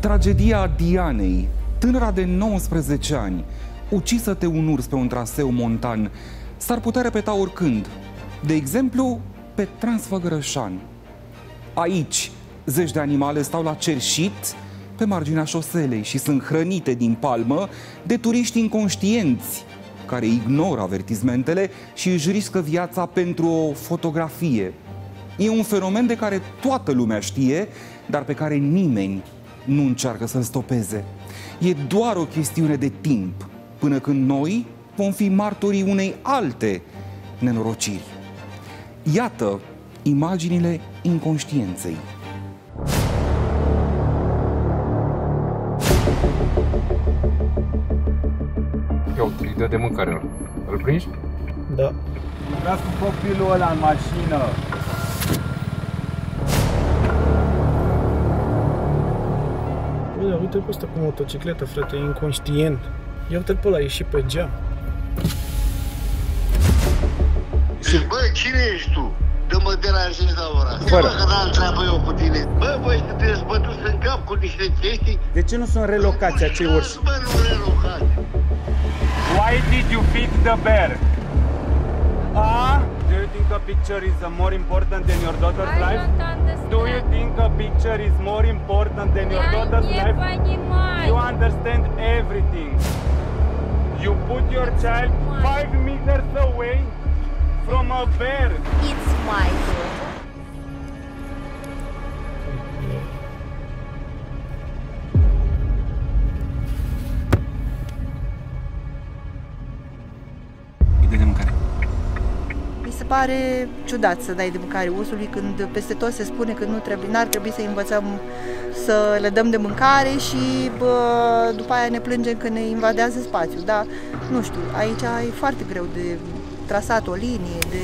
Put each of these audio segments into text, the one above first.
Tragedia Dianei, tânăra de 19 ani, ucisă de un urs pe un traseu montan, s-ar putea repeta oricând, de exemplu, pe Transfăgărășan. Aici, zeci de animale stau la cerșit pe marginea șoselei și sunt hrănite din palmă de turiști inconștienți, care ignoră avertismentele și își riscă viața pentru o fotografie. E un fenomen de care toată lumea știe, dar pe care nimeni nu încearcă să-l stopeze. E doar o chestiune de timp, până când noi vom fi martorii unei alte nenorociri. Iată imaginile inconștienței. Îi dă de mâncare. Îl prinzi? Da. Lucrați cu copilul ăla în mașină. Bine, uite pe ăsta cu motocicletă, frate, e inconștient. Ia uite-l pe ăla, e și pe geam. Bă, cine ești tu? Dă mă deranjezi la ora asta. Bă, că n-am treabă eu cu tine. Bă, voi sunteți bătuți în cap cu niște chestii. De ce nu sunt relocați acei urși? Bă, nu relocați. Why did you feed the bear? Ah? Do you think a picture is more important than your daughter's life? Do you think a picture is more important than your daughter's life? You understand everything. You put your child 5 meters away from a bear. It's my daughter. Pare ciudat să dai de mâncare ursului când peste tot se spune că n-ar trebui să învățăm să le dăm de mâncare și după aia ne plângem că ne invadează spațiul. Dar nu știu, aici e foarte greu de trasat o linie, de...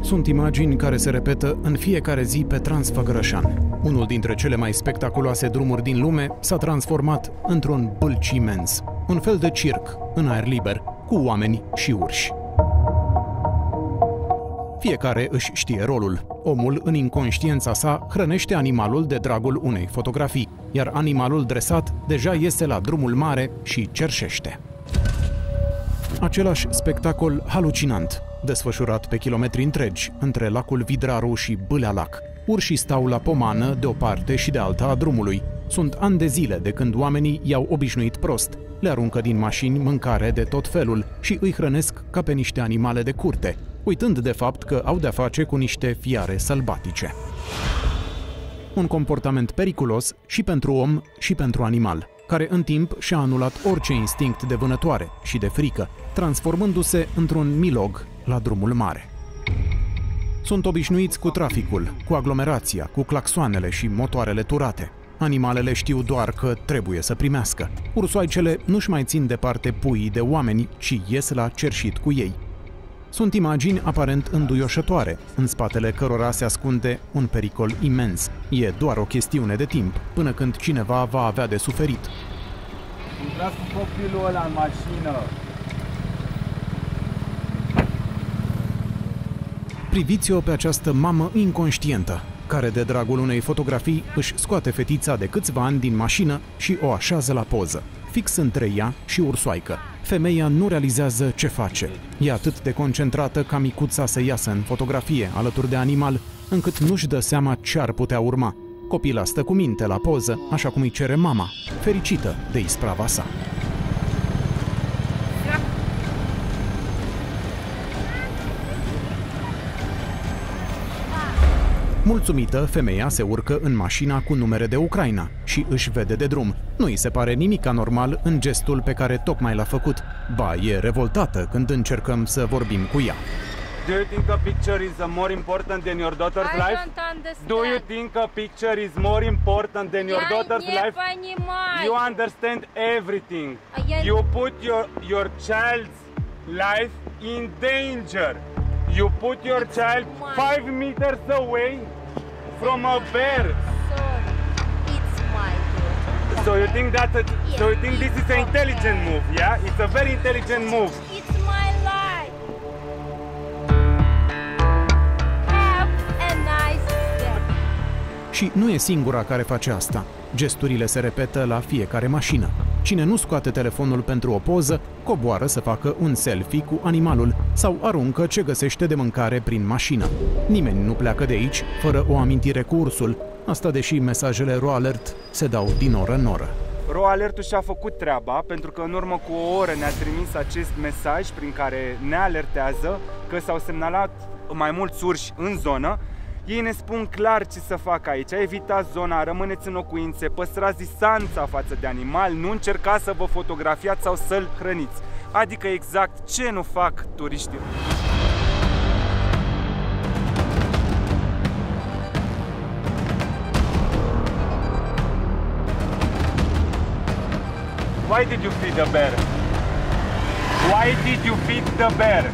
Sunt imagini care se repetă în fiecare zi pe Transfăgărășan. Unul dintre cele mai spectaculoase drumuri din lume s-a transformat într-un bâlci imens, un fel de circ în aer liber, cu oameni și urși. Fiecare își știe rolul. Omul, în inconștiența sa, hrănește animalul de dragul unei fotografii, iar animalul dresat deja iese la drumul mare și cerșește. Același spectacol halucinant, desfășurat pe kilometri întregi, între Lacul Vidraru și Bâlea Lac. Urșii stau la pomană de o parte și de alta a drumului. Sunt ani de zile de când oamenii i-au obișnuit prost. Le aruncă din mașini mâncare de tot felul și îi hrănesc ca pe niște animale de curte, uitând de fapt că au de-a face cu niște fiare sălbatice. Un comportament periculos și pentru om și pentru animal, care în timp și-a anulat orice instinct de vânătoare și de frică, transformându-se într-un milog la drumul mare. Sunt obișnuiți cu traficul, cu aglomerația, cu claxoanele și motoarele turate. Animalele știu doar că trebuie să primească. Ursoaicele nu-și mai țin departe puii de oameni, ci ies la cerșit cu ei. Sunt imagini aparent înduioșătoare, în spatele cărora se ascunde un pericol imens. E doar o chestiune de timp, până când cineva va avea de suferit. Intrați cu copilul ăla în mașină! Priviți-o pe această mamă inconștientă, care de dragul unei fotografii își scoate fetița de câțiva ani din mașină și o așează la poză, fix între ea și ursoaică. Femeia nu realizează ce face. E atât de concentrată ca micuța să iasă în fotografie alături de animal, încât nu-și dă seama ce ar putea urma. Copila stă cu minte la poză, așa cum îi cere mama, fericită de isprava sa. Mulțumită, femeia se urcă în mașina cu numere de Ucraina și își vede de drum. Nu îi se pare nimic anormal în gestul pe care tocmai l-a făcut. Ba, e revoltată când încercăm să vorbim cu ea. Do you think a picture is more important than your daughter's life? Do you think a picture is more important than your daughter's life? You understand everything. You put your child's life in danger. You put your child 5 meters away from a bear. Sorry, it's my turn. So you think that's a, yes, so you think this is an intelligent move, yeah? It's a very intelligent move. It's my life. Have a nice day. Și nu e singura care face asta. Gesturile se repetă la fiecare mașină. Cine nu scoate telefonul pentru o poză, coboară să facă un selfie cu animalul sau aruncă ce găsește de mâncare prin mașină. Nimeni nu pleacă de aici fără o amintire cu ursul, asta deși mesajele RoAlert se dau din oră în oră. RoAlert-ul și-a făcut treaba, pentru că în urmă cu o oră ne-a trimis acest mesaj prin care ne alertează că s-au semnalat mai mulți urși în zonă. Ei ne spun clar ce să facă aici: evitați zona, rămâneți în locuințe, păstrați distanța față de animal, nu încercați să vă fotografiați sau să-l hrăniți. Adică exact ce nu fac turiștii. Why did you feed the bear? Why did you feed the bear?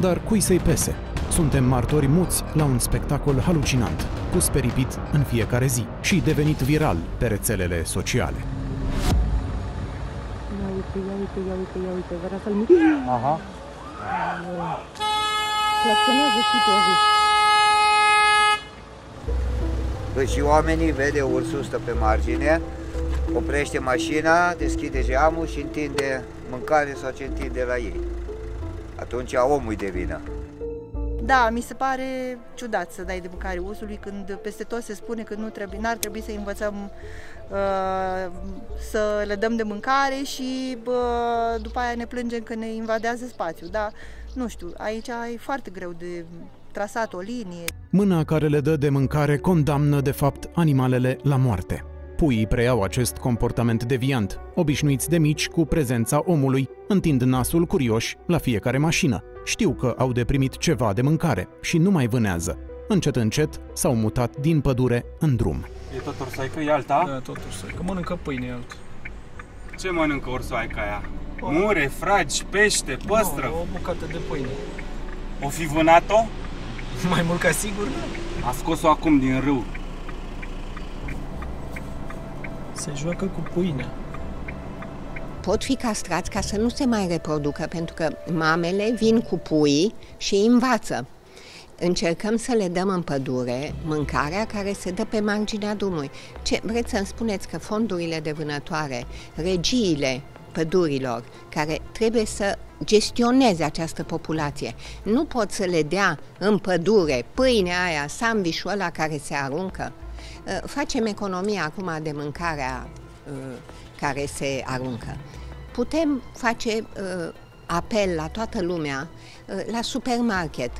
Dar cui să-i pese? Suntem martori muți la un spectacol halucinant, pus pe repeat în fiecare zi și devenit viral pe rețelele sociale. Ia uite, vrea să-l mici? Aha. Claxonează și pe ori. Păi și oamenii vede ursul stă pe margine, oprește mașina, deschide geamul și întinde mâncare sau ce întinde la ei. Atunci omul-i de vină. Da, mi se pare ciudat să dai de mâncare ursului când peste tot se spune că n-ar trebui să învățăm să le dăm de mâncare și după aia ne plângem că ne invadează spațiul. Dar, nu știu, aici e foarte greu de trasat o linie. Mâna care le dă de mâncare condamnă, de fapt, animalele la moarte. Puii preiau acest comportament deviant, obișnuiți de mici cu prezența omului, întind nasul curioși la fiecare mașină. Știu că au deprimit ceva de mâncare și nu mai vânează. Încet, încet s-au mutat din pădure în drum. E tot orsaică? E alta? Da, tot orsaică. Mănâncă pâine altă. Ce mănâncă orsaica aia? Mure, fragi, pește, păstră? No, o bucată de pâine. O fi vânat-o? Mai mult ca sigur, da. A scos-o acum din râu. Se joacă cu pâine. Pot fi castrați ca să nu se mai reproducă, pentru că mamele vin cu puii și îi învață. Încercăm să le dăm în pădure mâncarea care se dă pe marginea drumului. Ce vreți să-mi spuneți că fondurile de vânătoare, regiile pădurilor, care trebuie să gestioneze această populație, nu pot să le dea în pădure pâinea aia, sandvișul ăla care se aruncă? Facem economia acum de mâncarea care se aruncă. Putem face apel la toată lumea, la supermarket,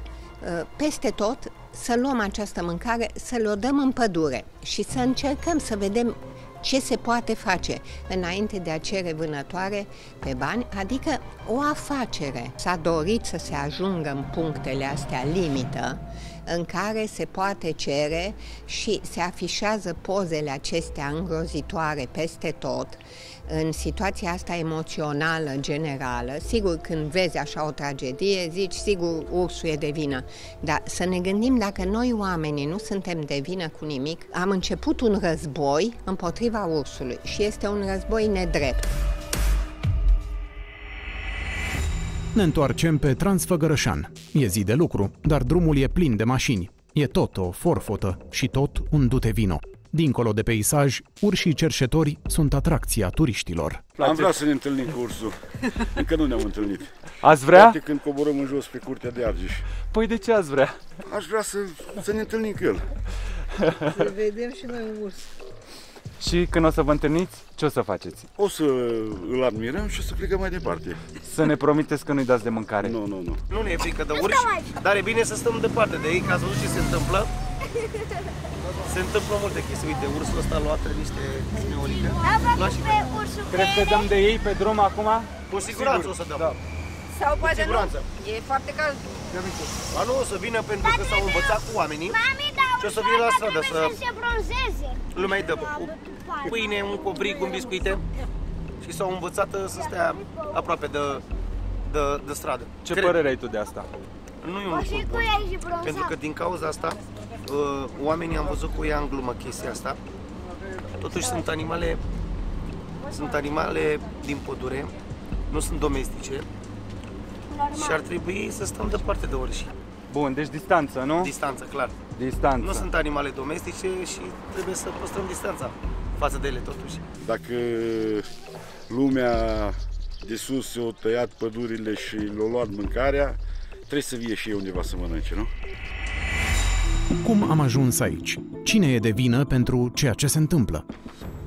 peste tot, să luăm această mâncare, să le-o dăm în pădure și să încercăm să vedem ce se poate face înainte de a cere vânătoare pe bani, adică o afacere. S-a dorit să se ajungă în punctele astea limită, în care se poate cere și se afișează pozele acestea îngrozitoare peste tot, în situația asta emoțională generală. Sigur, când vezi așa o tragedie, zici, sigur, ursul e de vină. Dar să ne gândim dacă noi oamenii nu suntem de vină cu nimic. Am început un război împotriva ursului și este un război nedrept. Ne întoarcem pe Transfăgărășan. E zi de lucru, dar drumul e plin de mașini. E tot o forfotă și tot un dute-vino. Dincolo de peisaj, urșii cerșetori sunt atracția turiștilor. Am vrea să ne întâlnim cu ursul. Încă nu ne-am întâlnit. Ați vrea? Poate când coborăm în jos pe Curtea de Argeș. Păi de ce ați vrea? Aș vrea să ne întâlnim cu el. Să vedem și noi urs. Și când o să vă întâlniți, ce o să faceți? O să îl admirăm și o să plecăm mai departe. Să ne promiteți că nu-i dați de mâncare. Nu. Nu ne e frică de urși, dar e bine să stăm departe de ei, că ați văzut ce se întâmplă. Se întâmplă multe chestii. Uite, ursul ăsta a luat niște smeorică. Cred că dăm de ei pe drum acum? Cu siguranță o să dăm. Da. Sau poate nu. E foarte cald. Ba nu, o să vină pentru că s-au învățat cu oamenii. Și o să vină la stradă să se bronzeze. Lumea îi dă pâine, un cobric, un biscuite. Și s-au învățat să stea aproape de stradă. Ce părere ai tu de asta? Nu e un lucru bun. Pentru că din cauza asta oamenii am văzut cu ea în glumă chestia asta. Totuși sunt animale din pădure, nu sunt domestice și ar trebui să stăm departe de orice. Bun, deci distanță, nu? Distanță, clar. Distanță. Nu sunt animale domestice și trebuie să păstrăm distanța față de ele, totuși. Dacă lumea de sus i-a tăiat pădurile și le-a luat mâncarea, trebuie să vie și ei undeva să mănânce, nu? Cum am ajuns aici? Cine e de vină pentru ceea ce se întâmplă?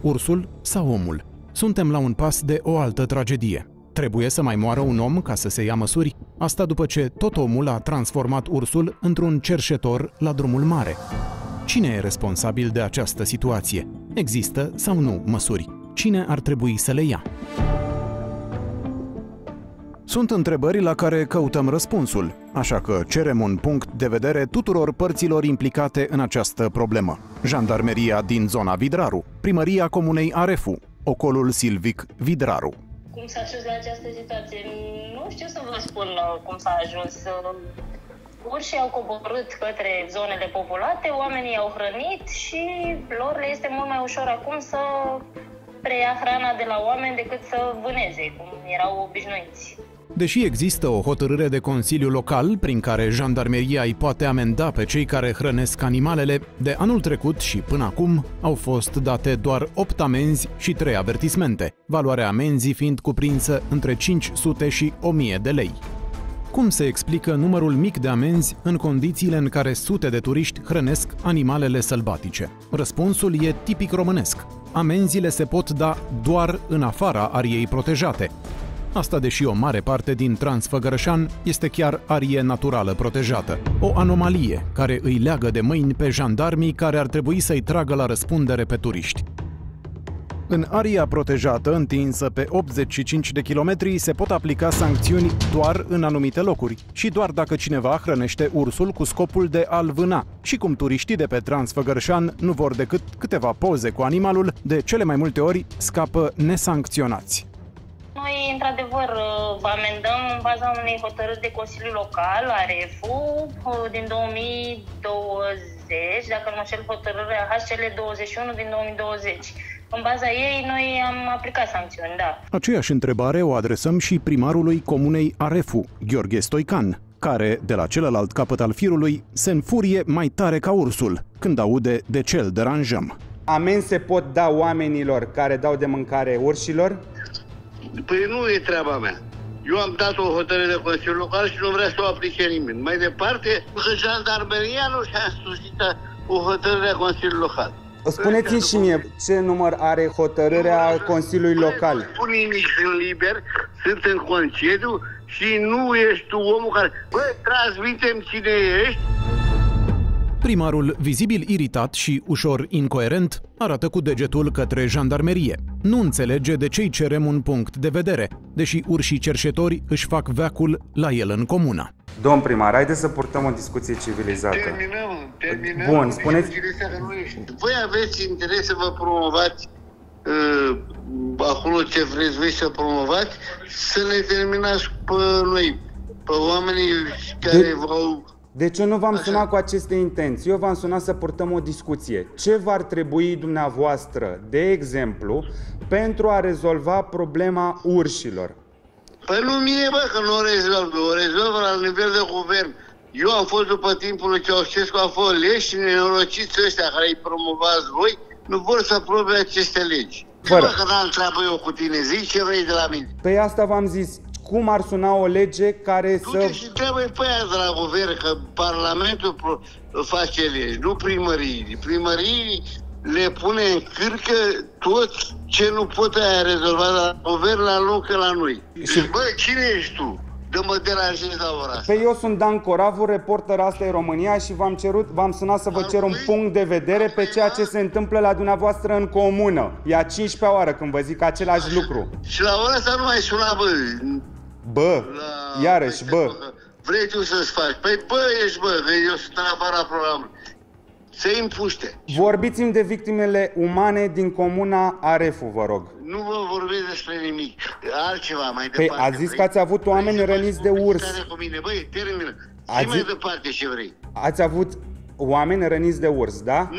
Ursul sau omul? Suntem la un pas de o altă tragedie. Trebuie să mai moară un om ca să se ia măsuri, asta după ce tot omul a transformat ursul într-un cerșetor la drumul mare. Cine e responsabil de această situație? Există sau nu măsuri? Cine ar trebui să le ia? Sunt întrebări la care căutăm răspunsul, așa că cerem un punct de vedere tuturor părților implicate în această problemă. Jandarmeria din zona Vidraru, primăria comunei Arefu, Ocolul Silvic Vidraru. Cum s-a ajuns la această situație? Nu știu să vă spun cum s-a ajuns. Urșii au coborât către zonele populate, oamenii au hrănit și lor le este mult mai ușor acum să preia hrana de la oameni decât să vâneze, cum erau obișnuiți. Deși există o hotărâre de Consiliu Local prin care jandarmeria îi poate amenda pe cei care hrănesc animalele, de anul trecut și până acum au fost date doar 8 amenzi și 3 avertismente, valoarea amenzii fiind cuprinsă între 500 și 1000 de lei. Cum se explică numărul mic de amenzi în condițiile în care sute de turiști hrănesc animalele sălbatice? Răspunsul e tipic românesc. Amenziile se pot da doar în afara ariei protejate. Asta deși o mare parte din Transfăgărășan este chiar arie naturală protejată. O anomalie care îi leagă de mâini pe jandarmii care ar trebui să-i tragă la răspundere pe turiști. În aria protejată, întinsă pe 85 de kilometri, se pot aplica sancțiuni doar în anumite locuri și doar dacă cineva hrănește ursul cu scopul de a-l vâna. Și cum turiștii de pe Transfăgărășan nu vor decât câteva poze cu animalul, de cele mai multe ori scapă nesancționați. Noi, într-adevăr, amendăm în baza unei hotărâri de Consiliu Local, Arefu, din 2020, dacă nu mă șel hotărârea HCL 21 din 2020. În baza ei, noi am aplicat sancțiuni, da. Aceeași întrebare o adresăm și primarului comunei Arefu, Gheorghe Stoican, care, de la celălalt capăt al firului, se înfurie mai tare ca ursul când aude de ce îl deranjăm. Amenzi se pot da oamenilor care dau de mâncare urșilor? Păi nu e treaba mea. Eu am dat o hotărâre de Consiliu Local și nu vrea să o aplice nimeni. Mai departe, jandarmeria nu și-a susținut o hotărâre de Consiliu Local. Spuneți-mi și mie, ce număr are hotărârea Consiliului Local? Nu spun nimic, sunt liber, sunt în concediu și nu ești tu omul care... Bă, transmitem cine ești! Primarul, vizibil iritat și ușor incoerent, arată cu degetul către jandarmerie. Nu înțelege de ce-i cerem un punct de vedere, deși urșii cerșetori își fac veacul la el în comună. Domn primar, haideți să purtăm o discuție civilizată. Terminăm. Bun, spuneți... Voi aveți interes să vă promovați acolo ce vreți voi să promovați, să ne terminați pe noi, pe oamenii care v-au... Deci eu nu v-am sunat cu aceste intenții, eu v-am sunat să purtăm o discuție. Ce v-ar trebui dumneavoastră, de exemplu, pentru a rezolva problema urșilor? Păi nu mie, bă, că nu o rezolv, o rezolvă la nivel de guvern. Eu am fost după timpul lui Ceaușescu, am fost leși și nenorociți ăștia care îi promovați voi, nu vor să aprobe aceste legi. Fără. Că n-am treabă eu cu tine, zici ce vrei de la mine. Păi asta v-am zis. Cum ar suna o lege care să... Du-te și trebuie pe aia de la guvern, că Parlamentul face legi, nu primării. Primării le pune în cârcă tot ce nu pot aia rezolva la guvern, la loc la noi. Și... Bă, cine ești tu? De mă deranjezi la ora asta. Păi eu sunt Dan Coravu, reporter Asta-i România și v-am sunat să vă cer un punct de vedere pe ceea ce se întâmplă la dumneavoastră în comună. E a 15-a oară când vă zic același lucru. Și la ora asta nu mai suna, bă. Bă, la... iarăși, bă. Vrei tu să-ți faci? Păi bă, ești bă, eu sunt în afara programului. Se împuște. Vorbiți-mi de victimele umane din comuna Arefu, vă rog. Nu vă vorbesc despre nimic, altceva mai departe. Păi ați zis că ați avut oameni răniți de urs. Băi, termină. Zi mai departe ce vrei. Ați avut Oameni răniți de urs, da?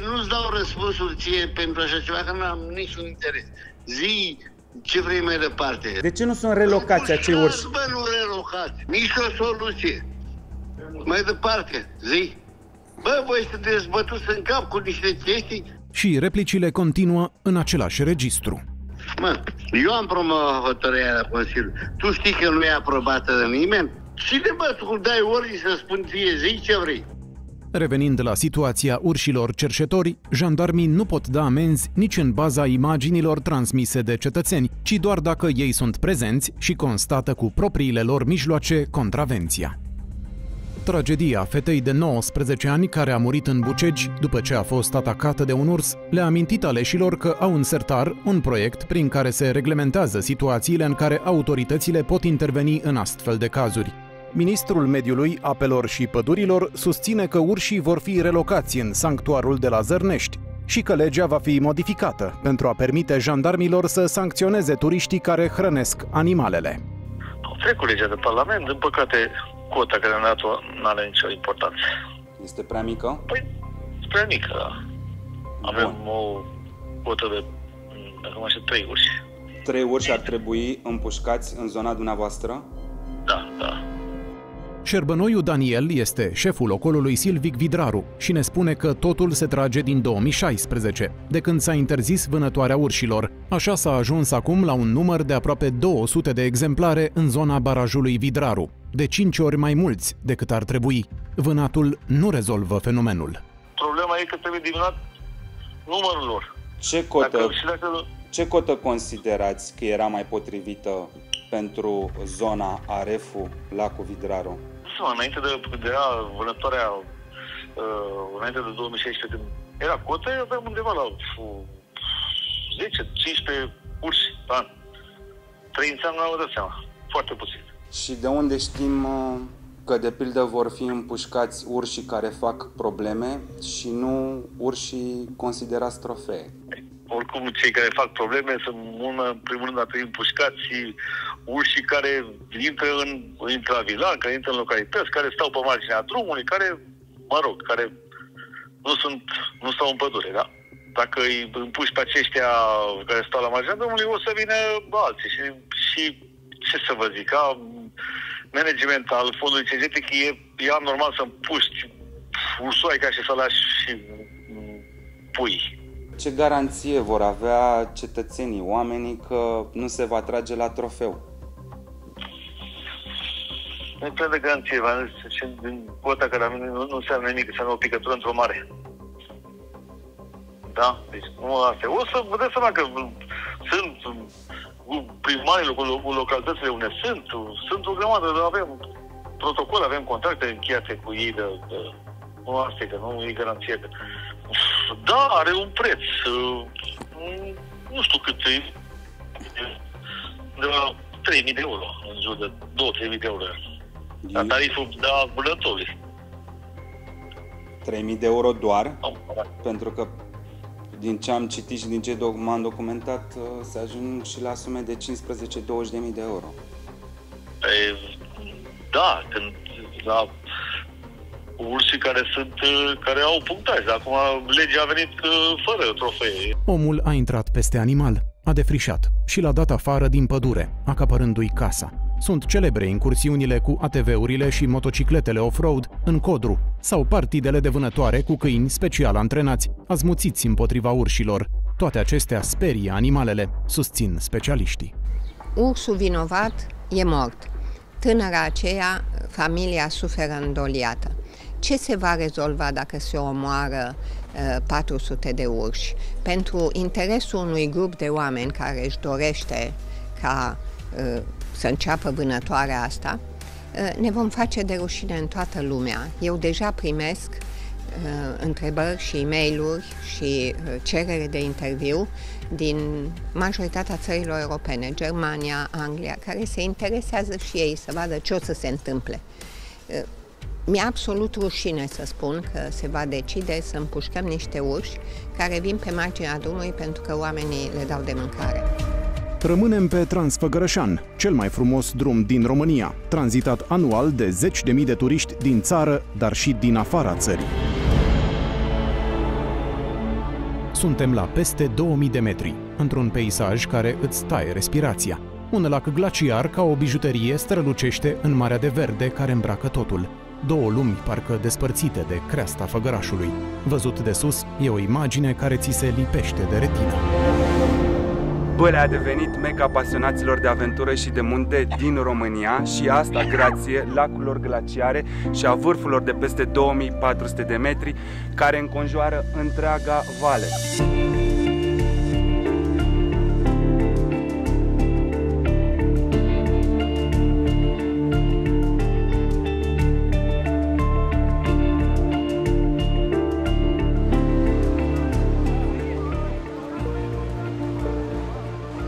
Nu-ți dau răspunsuri ție pentru așa ceva, că nu am niciun interes. Zi ce vrei mai departe. De ce nu sunt relocați acei urși? Nu relocați, nicio soluție. Mai departe, zi. Bă, voi sunteți bătuți în cap cu niște chestii. Și replicile continuă în același registru. Mă, eu am promovat hotărârea la Consiliu. Tu știi că nu e aprobată de nimeni? Cine, bă, tu dai ori să spun ție, zi ce vrei. Revenind la situația urșilor cerșetori, jandarmii nu pot da amenzi nici în baza imaginilor transmise de cetățeni, ci doar dacă ei sunt prezenți și constată cu propriile lor mijloace contravenția. Tragedia fetei de 19 ani care a murit în Bucegi după ce a fost atacată de un urs le-a amintit aleșilor că au în sertar un proiect prin care se reglementează situațiile în care autoritățile pot interveni în astfel de cazuri. Ministrul Mediului, Apelor și Pădurilor susține că urșii vor fi relocați în sanctuarul de la Zărnești și că legea va fi modificată pentru a permite jandarmilor să sancționeze turiștii care hrănesc animalele. Trec cu legea de Parlament, din păcate cota care am dat-o nu are nicio importanță. Este prea mică? Păi, prea mică. Avem o cotă de, acum așa, 3 urși. 3 urși ar trebui împușcați în zona dumneavoastră? Da, da. Șerbănoiu Daniel este șeful Ocolului Silvic Vidraru și ne spune că totul se trage din 2016, de când s-a interzis vânătoarea urșilor. Așa s-a ajuns acum la un număr de aproape 200 de exemplare în zona barajului Vidraru, de 5 ori mai mulți decât ar trebui. Vânatul nu rezolvă fenomenul. Problema e că trebuie diminuat numărul lor. Ce cotă considerați că era mai potrivită pentru zona Arefu, Lacul Vidraru? Înainte de vânătoarea, înainte de 2016, era cotă, aveam undeva la 10-15 urși pe an. 3 înseamnă, nu vă dați seama, foarte puțin. Și de unde știm că, de pildă, vor fi împușcați urșii care fac probleme și nu urșii considerați trofee? Oricum, cei care fac probleme sunt, în primul rând, ar trebui împușcați urșii care intră în intravilan, care intră în localități, care stau pe marginea drumului, care, mă rog, care nu stau în pădure, da? Dacă îi împuși pe aceștia care stau la marginea drumului, o să vină alții. Și ce să vă zic, ca management al fondului CGTC e anormal să împuști ursoaica și să lași și pui. Ce garanție vor avea cetățenii, oamenii, că nu se va trage la trofeu? Nu cred de garanție, v-am zis, din cota care nu înseamnă nimic, înseamnă o picătură într-o mare. Da? Deci nu astea. O să vă dați seama că sunt primarii localitățile unde sunt o grămadă, avem protocol, avem contracte încheiate cu ei de nu astea, că nu e garanție de... Da, are un preț. Nu știu cât e. De la 3.000 de euro, în jur de 2-3.000 de euro. La tariful de vânătorului. 3.000 de euro doar? Pentru că, din ce am citit și din ce m-am documentat, se ajung și la sume de 15-20.000 de euro. Da, când... Da. Urși care au punctaj. Acum legea a venit fără trofee. Omul a intrat peste animal, a defrișat și l-a dat afară din pădure, acapărându-i casa. Sunt celebre incursiunile cu ATV-urile și motocicletele off-road în Codru sau partidele de vânătoare cu câini special antrenați, azmuțiți împotriva urșilor. Toate acestea sperie animalele, susțin specialiștii. Ursul vinovat e mort. Tânăra aceea, familia suferă îndoliată. Ce se va rezolva dacă se omoară 400 de urși? Pentru interesul unui grup de oameni care își dorește ca să înceapă vânătoarea asta, ne vom face de rușine în toată lumea. Eu deja primesc întrebări și e-mail-uri și cerere de interviu din majoritatea țărilor europene, Germania, Anglia, care se interesează și ei să vadă ce o să se întâmple. Mi-e absolut rușine să spun că se va decide să împușcăm niște urși care vin pe marginea drumului pentru că oamenii le dau de mâncare. Rămânem pe Transfăgărășan, cel mai frumos drum din România, tranzitat anual de 10.000 de turiști din țară, dar și din afara țării. Suntem la peste 2000 de metri, într-un peisaj care îți taie respirația. Un lac glaciar ca o bijuterie strălucește în marea de verde care îmbracă totul. Două lumi parcă despărțite de creasta Făgărașului. Văzut de sus, e o imagine care ți se lipește de retină. Bâlea a devenit mega pasionaților de aventură și de munte din România și asta grație lacurilor glaciare și a vârfurilor de peste 2400 de metri care înconjoară întreaga vale.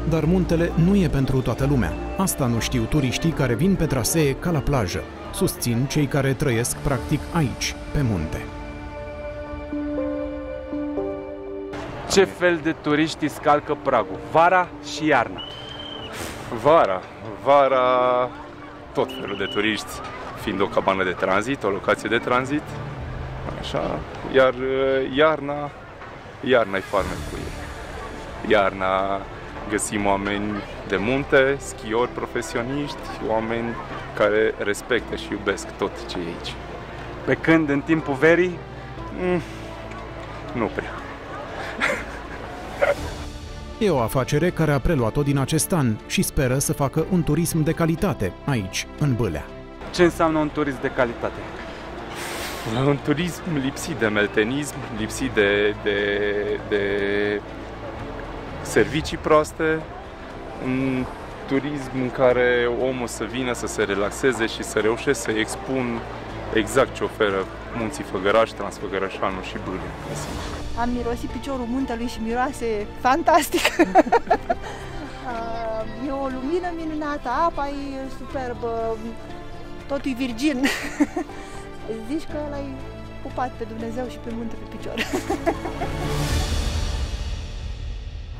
Dar muntele nu e pentru toată lumea. Asta nu știu turiștii care vin pe trasee ca la plajă. Susțin cei care trăiesc practic aici, pe munte. Ce fel de turiști îți calcă pragul? Vara și iarna? Vara, tot felul de turiști, fiind o cabană de tranzit, o locație de tranzit. Așa, iar iarna e farmec cu ei. Iarna găsim oameni de munte, schiori profesioniști, oameni care respectă și iubesc tot ce e aici. Pe când, în timpul verii? Nu prea. E o afacere care a preluat-o din acest an și speră să facă un turism de calitate aici, în Bâlea. Ce înseamnă un turism de calitate? Un turism lipsit de meltenism, lipsit de servicii proaste, un turism în care omul să vină să se relaxeze și să reușească să expun exact ce oferă munții Făgărași, Transfăgărășanul și Bâlea. Am mirosit piciorul muntelui și miroase fantastic. E o lumină minunată, apa e superbă, totul e virgin. Zici că l-ai pupat pe Dumnezeu și pe munte pe picior.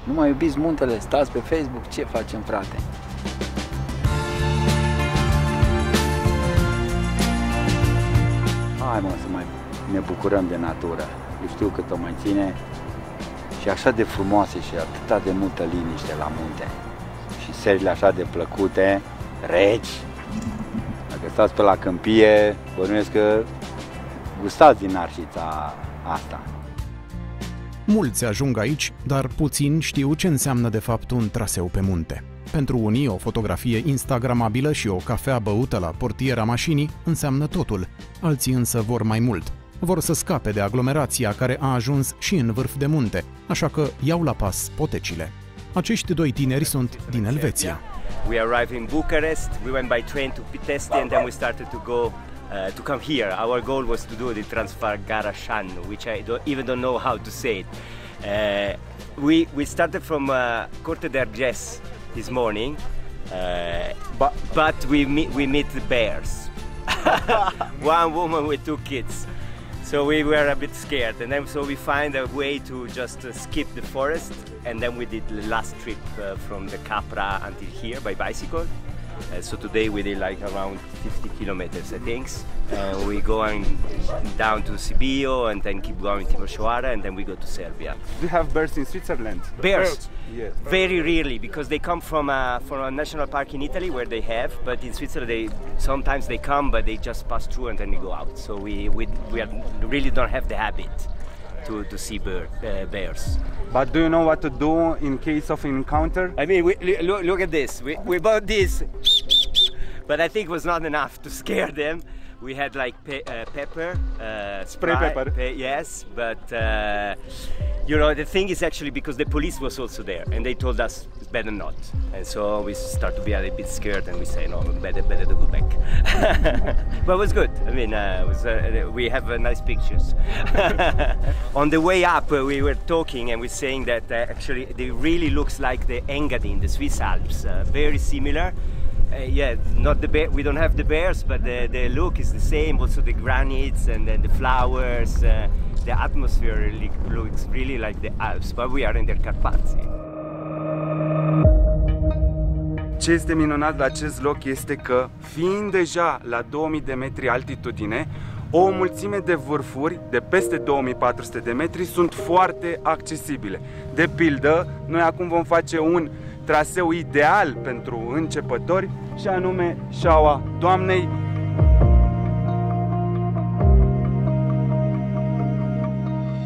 Nu mai iubiți muntele, stați pe Facebook, ce facem, frate? Hai, mă, să mai ne bucurăm de natură. Eu știu cât o mai ține și așa de frumoase și atâta de multă liniște la munte. Și serile așa de plăcute, reci. Dacă stați pe la câmpie, bănuiesc că gustați din arșița asta. Mulți ajung aici, dar puțin știu ce înseamnă de fapt un traseu pe munte. Pentru unii, o fotografie instagramabilă și o cafea băută la portiera mașinii înseamnă totul. Alții însă vor mai mult. Vor să scape de aglomerația care a ajuns și în vârf de munte, așa că iau la pas potecile. Acești doi tineri sunt din Elveția. We arrived in Bucharest, we went by train to Pitești and then we started to go to come here. Our goal was to do the Transfăgărășan, which I even don't know how to say it. We started from Curtea de Argeș this morning, but we meet the bears. One woman with two kids, so we were a bit scared. And then so we find a way to just skip the forest, and then we did the last trip from the Capra until here by bicycle. So today we did like around 50 kilometers, I think. We go down to Sibiu and then keep going to Voșcoara and then we go to Serbia. Do you have bears in Switzerland? Bears? Yes. Very rarely, because they come from a national park in Italy where they have, but in Switzerland sometimes they come, but they just pass through and then they go out. So we really don't have the habit to see bears. But do you know what to do in case of encounter? I mean, look at this. We bought this, but I think it was not enough to scare them. We had like pepper, spray pepper. Yes, but you know, the thing is actually because the police was also there and they told us it's better not. And so we start to be a little bit scared and we say, no, better to go back. But it was good. I mean, we have nice pictures. On the way up, we were talking and we're saying that actually it really looks like the Engadin, the Swiss Alps, very similar. Yeah, not the bear. We don't have the bears, but the look is the same. Also the granites and the flowers. The atmosphere really looks really like the Alps, but we are in the Carpathians. Ce este minunat la acest loc este că, fiind deja la 2000 de metri altitudine, o mulțime de vârfuri de peste 2400 de metri sunt foarte accesibile. De pildă, noi acum vom face un traseu ideal pentru începători și anume Șaua Doamnei.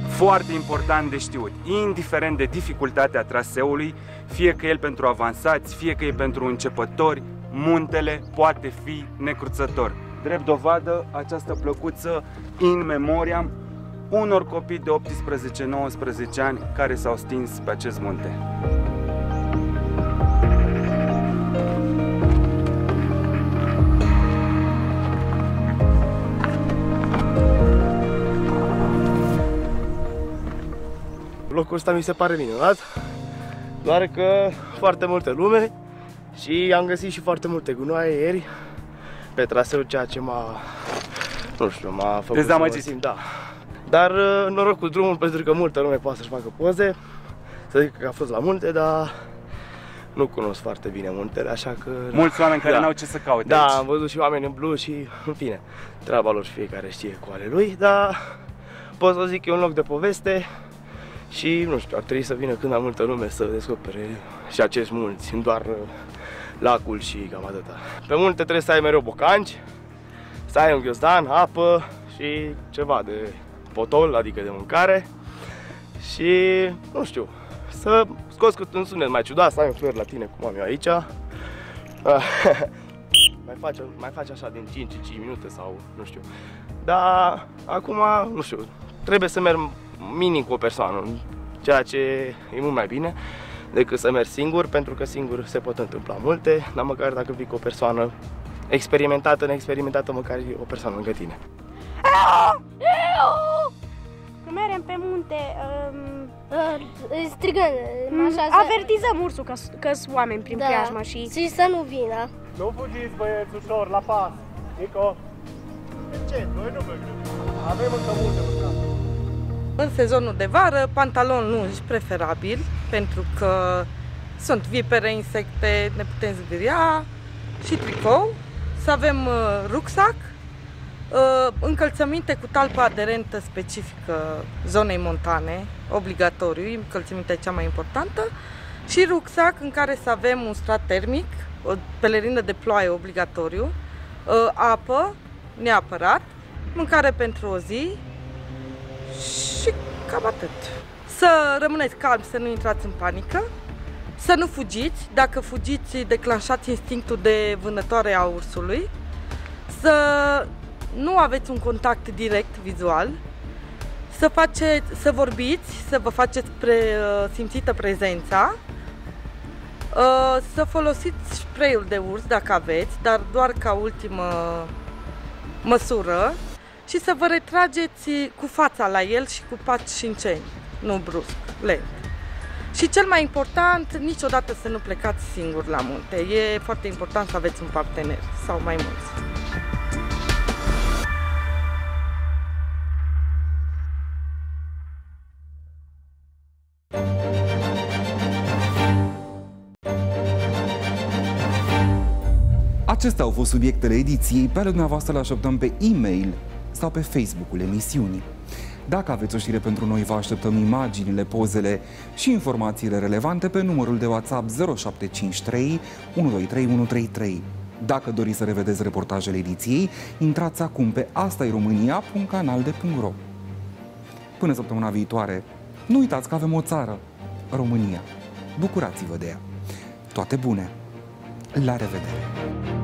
Foarte important de știut, indiferent de dificultatea traseului, fie că e pentru avansați, fie că e pentru începători, muntele poate fi necruțător. Drept dovadă, această plăcuță in memoriam unor copii de 18-19 ani care s-au stins pe acest munte. Locul ăsta mi se pare minunat, doar că foarte multe lume și am găsit și foarte multe gunoaie ieri pe traseu, ceea ce m-a făcut dezamăgit. Să mă simt, da. Dar noroc cu drumul, pentru că multă lume poate să-și facă poze, să zic că a fost la munte, dar nu cunosc foarte bine muntele, așa că... Mulți oameni care n-au ce să caute. Da, aici am văzut și oameni în blu și, în fine, treaba lor și fiecare știe cu ale lui, dar pot să zic că e un loc de poveste. Și, nu știu, ar trebui să vină cât mai multă lume să descopere și acești munți, nu doar lacul și cam atâta. Pe munte trebuie să ai mereu bocanci, să ai un ghiozdan, apă și ceva de potol, adică de mâncare. Și, nu știu, să scoți cât un sunet mai ciudat, să ai un flăr la tine, cum am eu aici. mai faci așa din 5-5 minute sau, nu știu. Dar, acum, nu știu, trebuie să merg minim cu o persoană, ceea ce e mult mai bine decât să mergi singur, pentru că singur se pot întâmpla multe, dar măcar dacă vii cu o persoană experimentată, neexperimentată, măcar o persoană lângă tine. Când mergem pe munte, strigăm, avertizăm ursul că-s oameni prin preajma și... Și să nu vină. Nu fugiți, băieți, ușor, la pas. Nico. De ce? Noi nu mergem. Avem încă multe lucruri. În sezonul de vară, pantaloni lungi preferabil, pentru că sunt vipere, insecte, ne putem zgâria, și tricou. Să avem rucsac, încălțăminte cu talpă aderentă specifică zonei montane, obligatoriu, încălțămintea cea mai importantă, și rucsac în care să avem un strat termic, o pelerină de ploaie obligatoriu, apă, neapărat, mâncare pentru o zi, și cam atât. Să rămâneți calmi, să nu intrați în panică, să nu fugiți, dacă fugiți declanșați instinctul de vânătoare a ursului, să nu aveți un contact direct vizual, să vorbiți, să vă faceți simțită prezența, să folosiți spray-ul de urs dacă aveți, dar doar ca ultimă măsură, și să vă retrageți cu fața la el și cu pași șinceni, nu brusc, lent. Și cel mai important, niciodată să nu plecați singuri la munte. E foarte important să aveți un partener sau mai mulți. Acestea au fost subiectele ediției. Pe ale dumneavoastră le așteptăm pe e-mail sau pe Facebook-ul emisiunii. Dacă aveți o știre pentru noi, vă așteptăm imaginile, pozele și informațiile relevante pe numărul de WhatsApp 0753 123 133. Dacă doriți să revedeți reportajele ediției, intrați acum pe astairomania.canalde.ro. Până săptămâna viitoare, nu uitați că avem o țară, România. Bucurați-vă de ea! Toate bune! La revedere!